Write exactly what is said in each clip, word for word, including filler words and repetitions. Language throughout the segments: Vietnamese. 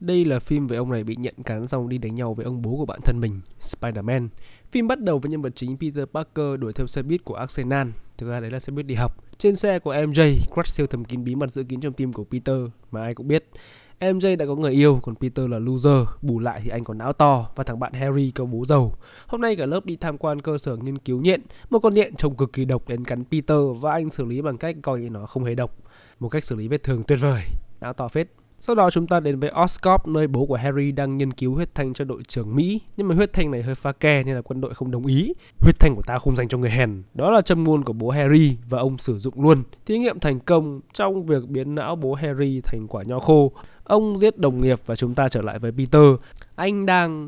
Đây là phim về ông này bị nhận cán xong đi đánh nhau với ông bố của bạn thân mình, Spider-Man. Phim bắt đầu với nhân vật chính Peter Parker đuổi theo xe buýt của Arsenal. Thực ra đấy là xe buýt đi học. Trên xe của em jay, crush siêu thầm kín bí mật giữ kín trong tim của Peter mà ai cũng biết. em jay đã có người yêu, còn Peter là loser. Bù lại thì anh còn não to và thằng bạn Harry có bố giàu. Hôm nay cả lớp đi tham quan cơ sở nghiên cứu nhện. Một con nhện trông cực kỳ độc đến cắn Peter và anh xử lý bằng cách coi như nó không hề độc. Một cách xử lý vết thương tuyệt vời. Não to phết. Sau đó chúng ta đến với Oscorp, nơi bố của Harry đang nghiên cứu huyết thanh cho đội trưởng Mỹ. Nhưng mà huyết thanh này hơi pha ke nên là quân đội không đồng ý. Huyết thanh của ta không dành cho người hèn. Đó là châm ngôn của bố Harry và ông sử dụng luôn. Thí nghiệm thành công trong việc biến não bố Harry thành quả nho khô. Ông giết đồng nghiệp và chúng ta trở lại với Peter. Anh đang...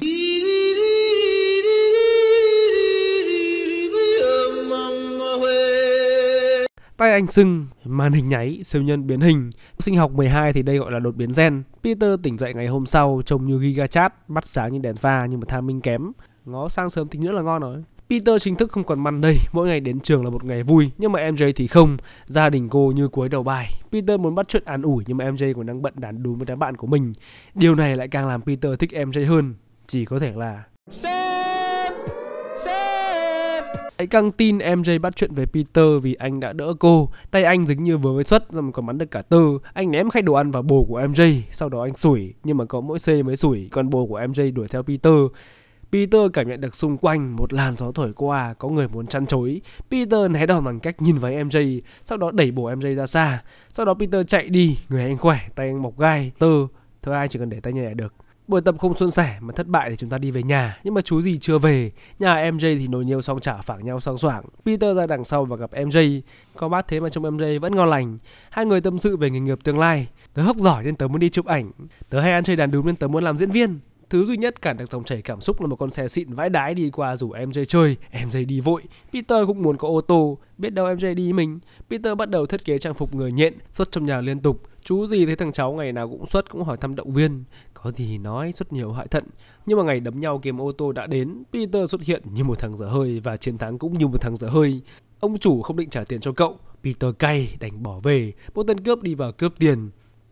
tay anh sưng, màn hình nháy, siêu nhân biến hình. Sinh học mười hai thì đây gọi là đột biến gen. Peter tỉnh dậy ngày hôm sau trông như gigachat, mắt sáng như đèn pha nhưng mà tham minh kém. Ngó sang sớm tí nữa là ngon rồi. Peter chính thức không còn măn đây, mỗi ngày đến trường là một ngày vui. Nhưng mà em jay thì không, gia đình cô như cuối đầu bài. Peter muốn bắt chuyện an ủi nhưng mà em jay còn đang bận đàn đúm với đám bạn của mình. Điều này lại càng làm Peter thích em jay hơn. Chỉ có thể là... Tại căng tin em jay bắt chuyện về Peter vì anh đã đỡ cô. Tay anh dính như vừa mới xuất rồi còn bắn được cả tơ. Anh ném khay đồ ăn vào bồ của em jay. Sau đó anh sủi nhưng mà có mỗi C mới sủi. Còn bồ của em jay đuổi theo Peter. Peter cảm nhận được xung quanh một làn gió thổi qua, có người muốn chăn chối. Peter né đòn bằng cách nhìn với em jay, sau đó đẩy bồ em jay ra xa. Sau đó Peter chạy đi, người anh khỏe, tay anh mọc gai. Tơ, thôi ai chỉ cần để tay nhẹ được. Buổi tập không suôn sẻ mà thất bại thì chúng ta đi về nhà. Nhưng mà chú gì chưa về. Nhà em jay thì nồi niêu xong chả phảng nhau sang soảng. Peter ra đằng sau và gặp em jay. Có bát thế mà trông em jay vẫn ngon lành. Hai người tâm sự về nghề nghiệp tương lai. Tớ học giỏi nên tớ muốn đi chụp ảnh. Tớ hay ăn chơi đàn đúm nên tớ muốn làm diễn viên. Thứ duy nhất cản được dòng chảy cảm xúc là một con xe xịn vãi đái đi qua rủ em jay chơi. em jay đi vội. Peter cũng muốn có ô tô. Biết đâu em jay đi mình. Peter bắt đầu thiết kế trang phục người nhện, xuất trong nhà liên tục. Chú gì thấy thằng cháu ngày nào cũng xuất, cũng hỏi thăm động viên. Có gì nói, xuất nhiều hại thận. Nhưng mà ngày đấm nhau kiếm ô tô đã đến. Peter xuất hiện như một thằng dở hơi và chiến thắng cũng như một thằng dở hơi. Ông chủ không định trả tiền cho cậu. Peter cay, đành bỏ về. Một tên cướp đi vào cướp tiền.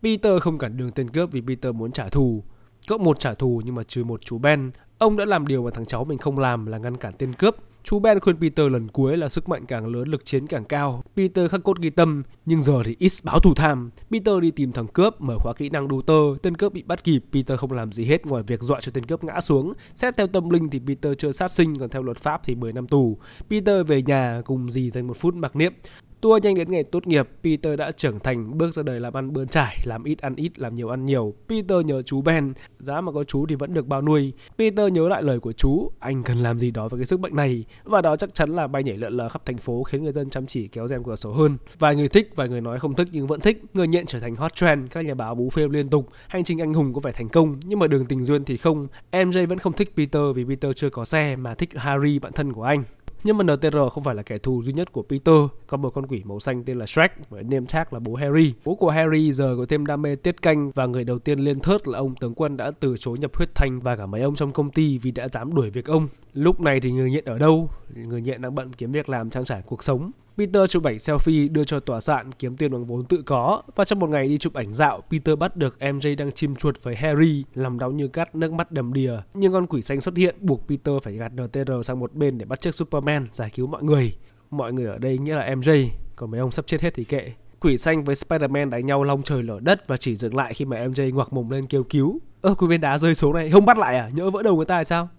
Peter không cản đường tên cướp vì Peter muốn trả thù. Cậu một trả thù nhưng mà trừ một chú Ben. Ông đã làm điều mà thằng cháu mình không làm là ngăn cản tên cướp. Chú Ben khuyên Peter lần cuối là sức mạnh càng lớn lực chiến càng cao. Peter khắc cốt ghi tâm, nhưng giờ thì ít báo thù tham. Peter đi tìm thằng cướp, mở khóa kỹ năng router, tên cướp bị bắt kịp. Peter không làm gì hết ngoài việc dọa cho tên cướp ngã xuống. Xét theo tâm linh thì Peter chưa sát sinh, còn theo luật pháp thì mười năm tù. Peter về nhà cùng dì dành một phút mặc niệm. Tua nhanh đến ngày tốt nghiệp, Peter đã trưởng thành, bước ra đời làm ăn bươn trải, làm ít ăn ít, làm nhiều ăn nhiều. Peter nhớ chú Ben, giá mà có chú thì vẫn được bao nuôi. Peter nhớ lại lời của chú, anh cần làm gì đó với cái sức bệnh này. Và đó chắc chắn là bay nhảy lượn lờ khắp thành phố khiến người dân chăm chỉ kéo rèm cửa sổ hơn. Vài người thích, vài người nói không thích nhưng vẫn thích. Người nhện trở thành hot trend, các nhà báo bú phê liên tục. Hành trình anh hùng có vẻ thành công, nhưng mà đường tình duyên thì không. em jay vẫn không thích Peter vì Peter chưa có xe mà thích Harry, bạn thân của anh. Nhưng mà en tê rờ không phải là kẻ thù duy nhất của Peter. Có một con quỷ màu xanh tên là Shrek với name tag là bố Harry. Bố của Harry giờ có thêm đam mê tiết canh và người đầu tiên lên thớt là ông tướng quân đã từ chối nhập huyết thanh và cả mấy ông trong công ty vì đã dám đuổi việc ông. Lúc này thì người nhện ở đâu? Người nhện đang bận kiếm việc làm trang trải cuộc sống. Peter chụp ảnh selfie đưa cho tòa soạn kiếm tiền bằng vốn tự có. Và trong một ngày đi chụp ảnh dạo, Peter bắt được em jay đang chim chuột với Harry, làm đau như cắt, nước mắt đầm đìa. Nhưng con quỷ xanh xuất hiện buộc Peter phải gạt en tê rờ sang một bên để bắt chước Superman giải cứu mọi người. Mọi người ở đây nghĩa là em jay, còn mấy ông sắp chết hết thì kệ. Quỷ xanh với Spider-Man đánh nhau long trời lở đất và chỉ dừng lại khi mà em jay ngoặc mồm lên kêu cứu. Ơ, ờ, cái viên đá rơi xuống này, không bắt lại à? Nhỡ vỡ đầu người ta hay sao?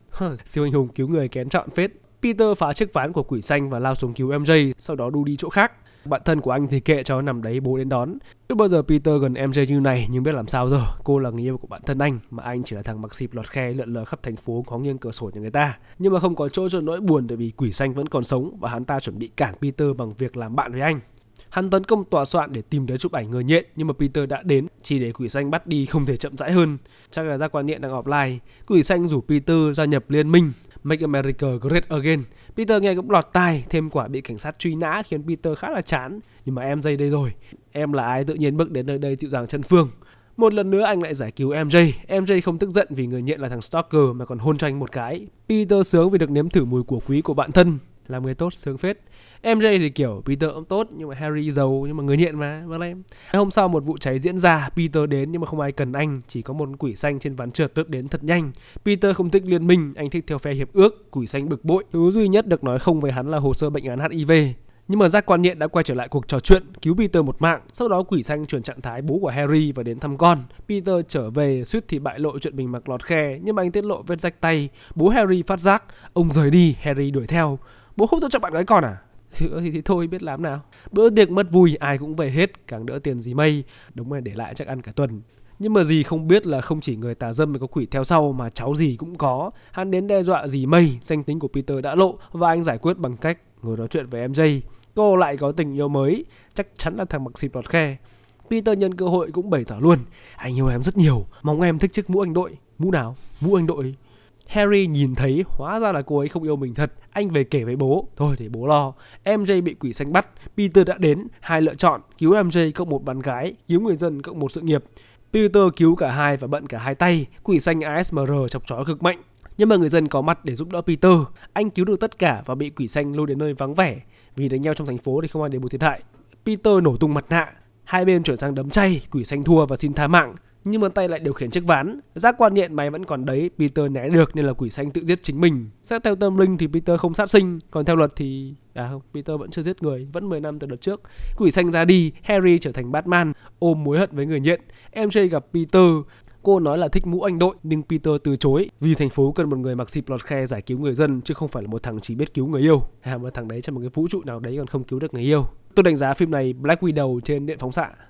Siêu anh hùng cứu người kén chọn phết. Peter phá chiếc ván của quỷ xanh và lao xuống cứu em jay, sau đó đu đi chỗ khác. Bạn thân của anh thì kệ cho nằm đấy, bố đến đón. Chưa bao giờ Peter gần em jay như này nhưng biết làm sao giờ. Cô là người yêu của bạn thân anh mà anh chỉ là thằng mặc xịp lọt khe lượn lờ khắp thành phố ngó nghiêng cửa sổ nhà người ta. Nhưng mà không có chỗ cho nỗi buồn bởi vì quỷ xanh vẫn còn sống và hắn ta chuẩn bị cản Peter bằng việc làm bạn với anh. Hắn tấn công tòa soạn để tìm đến chụp ảnh người nhện nhưng mà Peter đã đến chỉ để quỷ xanh bắt đi không thể chậm rãi hơn. Chắc là giác quan nhện đang offline. Quỷ xanh rủ Peter gia nhập liên minh Make America Great Again. Peter nghe cũng lọt tai, thêm quả bị cảnh sát truy nã khiến Peter khá là chán. Nhưng mà em jay đây rồi, em là ai tự nhiên bước đến nơi đây dịu dàng chân phương. Một lần nữa anh lại giải cứu em jay. em jay không tức giận vì người nhện là thằng stalker mà còn hôn cho anh một cái. Peter sướng vì được nếm thử mùi của quý của bạn thân. Làm người tốt sướng phết. em gi thì kiểu Peter cũng tốt nhưng mà Harry giàu, nhưng mà người nghiện mà, vâng em. Hôm sau một vụ cháy diễn ra, Peter đến nhưng mà không ai cần anh, chỉ có một quỷ xanh trên ván trượt lướt đến thật nhanh. Peter không thích liên minh, anh thích theo phe hiệp ước, quỷ xanh bực bội. Thứ duy nhất được nói không với hắn là hồ sơ bệnh án hát i vê. Nhưng mà giác quan nghiện đã quay trở lại cuộc trò chuyện, cứu Peter một mạng. Sau đó quỷ xanh chuyển trạng thái bố của Harry và đến thăm con. Peter trở về, suýt thì bại lộ chuyện mình mặc lọt khe, nhưng mà anh tiết lộ vết rách tay. Bố Harry phát giác, ông rời đi, Harry đuổi theo. Bố không tôn trọng bạn gái con à? Thì, thì, thì thôi biết làm nào. Bữa tiệc mất vui, ai cũng về hết, càng đỡ tiền gì mây. Đúng là để lại chắc ăn cả tuần. Nhưng mà dì không biết là không chỉ người tà dâm mà có quỷ theo sau, mà cháu dì cũng có. Hắn đến đe dọa dì mây, danh tính của Peter đã lộ và anh giải quyết bằng cách ngồi nói chuyện với em gi. Cô lại có tình yêu mới, chắc chắn là thằng mặc xịp lọt khe. Peter nhân cơ hội cũng bày tỏ luôn: anh yêu em rất nhiều, mong em thích chiếc mũ anh đội. Mũ nào? Mũ anh đội. Harry nhìn thấy hóa ra là cô ấy không yêu mình thật. Anh về kể với bố, thôi để bố lo. em gi bị quỷ xanh bắt, Peter đã đến. Hai lựa chọn: cứu em gi cộng một bạn gái, cứu người dân cộng một sự nghiệp. Peter cứu cả hai và bận cả hai tay. Quỷ xanh a ét em rờ chọc chó cực mạnh, nhưng mà người dân có mặt để giúp đỡ Peter. Anh cứu được tất cả và bị quỷ xanh lôi đến nơi vắng vẻ. Vì đánh nhau trong thành phố thì không ai đền bù thiệt hại. Peter nổ tung mặt nạ, hai bên chuyển sang đấm chay. Quỷ xanh thua và xin tha mạng, nhưng mà tay lại điều khiển chiếc ván. Giác quan nhện máy vẫn còn đấy, Peter né được nên là quỷ xanh tự giết chính mình. Xét theo tâm linh thì Peter không sát sinh, còn theo luật thì... à không, Peter vẫn chưa giết người, vẫn mười năm từ đợt trước. Quỷ xanh ra đi, Harry trở thành Batman, ôm mối hận với người nghiện. em gi gặp Peter, cô nói là thích mũ anh đội nhưng Peter từ chối vì thành phố cần một người mặc xịp lọt khe giải cứu người dân, chứ không phải là một thằng chỉ biết cứu người yêu. À, mà thằng đấy trong một cái vũ trụ nào đấy còn không cứu được người yêu. Tôi đánh giá phim này Black Widow trên điện phóng xạ.